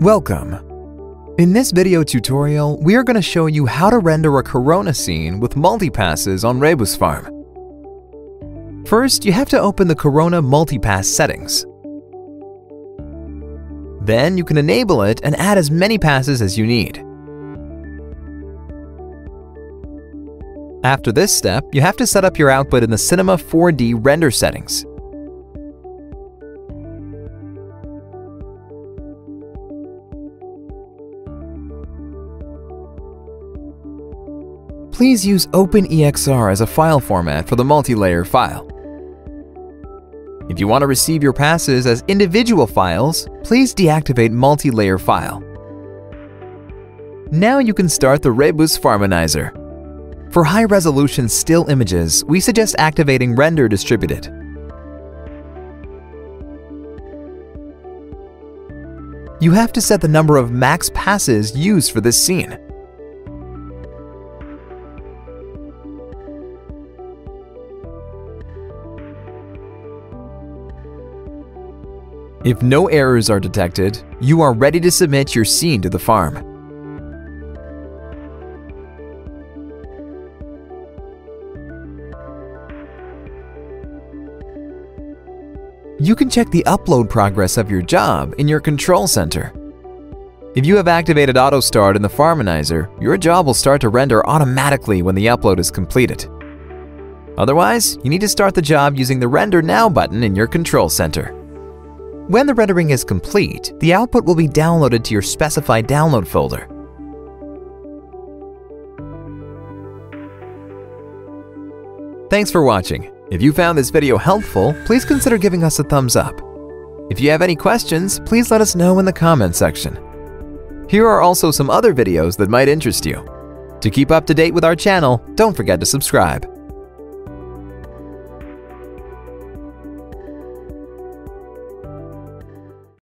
Welcome! In this video tutorial, we are going to show you how to render a Corona scene with multipasses on Rebus Farm. First, you have to open the Corona multipass settings. Then you can enable it and add as many passes as you need. After this step, you have to set up your output in the Cinema 4D render settings. Please use OpenEXR as a file format for the multi-layer file. If you want to receive your passes as individual files, please deactivate multi-layer file. Now you can start the Rebus Farminizer. For high-resolution still images, we suggest activating Render Distributed. You have to set the number of max passes used for this scene. If no errors are detected, you are ready to submit your scene to the farm. You can check the upload progress of your job in your control center. If you have activated Auto Start in the Farminizer, your job will start to render automatically when the upload is completed. Otherwise, you need to start the job using the Render Now button in your control center. When the rendering is complete, the output will be downloaded to your specified download folder. Thanks for watching. If you found this video helpful, please consider giving us a thumbs up. If you have any questions, please let us know in the comments section. Here are also some other videos that might interest you. To keep up to date with our channel, don't forget to subscribe.